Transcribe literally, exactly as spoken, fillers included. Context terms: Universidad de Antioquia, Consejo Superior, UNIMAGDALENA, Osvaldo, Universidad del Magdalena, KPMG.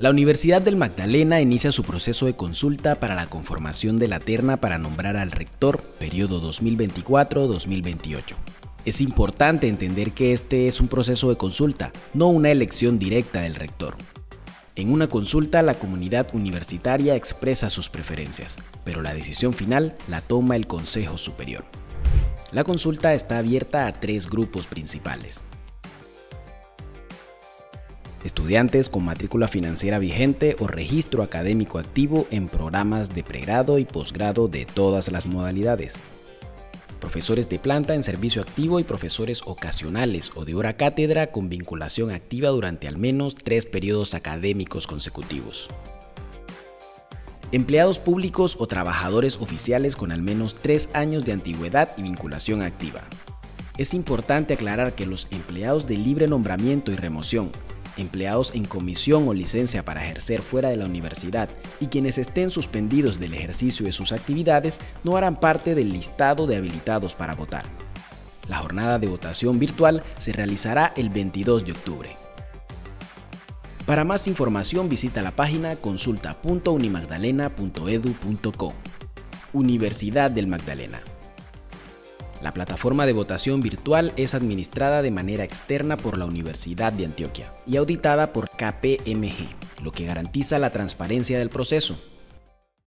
La Universidad del Magdalena inicia su proceso de consulta para la conformación de la terna para nombrar al rector, periodo dos mil veinticuatro a dos mil veintiocho. Es importante entender que este es un proceso de consulta, no una elección directa del rector. En una consulta, la comunidad universitaria expresa sus preferencias, pero la decisión final la toma el Consejo Superior. La consulta está abierta a tres grupos principales. Estudiantes con matrícula financiera vigente o registro académico activo en programas de pregrado y posgrado de todas las modalidades. Profesores de planta en servicio activo y profesores ocasionales o de hora cátedra con vinculación activa durante al menos tres periodos académicos consecutivos. Empleados públicos o trabajadores oficiales con al menos tres años de antigüedad y vinculación activa. Es importante aclarar que los empleados de libre nombramiento y remoción, empleados en comisión o licencia para ejercer fuera de la universidad y quienes estén suspendidos del ejercicio de sus actividades no harán parte del listado de habilitados para votar. La jornada de votación virtual se realizará el veintidós de octubre. Para más información visita la página consulta punto unimagdalena punto edu punto co. Universidad del Magdalena. La plataforma de votación virtual es administrada de manera externa por la Universidad de Antioquia y auditada por K P M G, lo que garantiza la transparencia del proceso.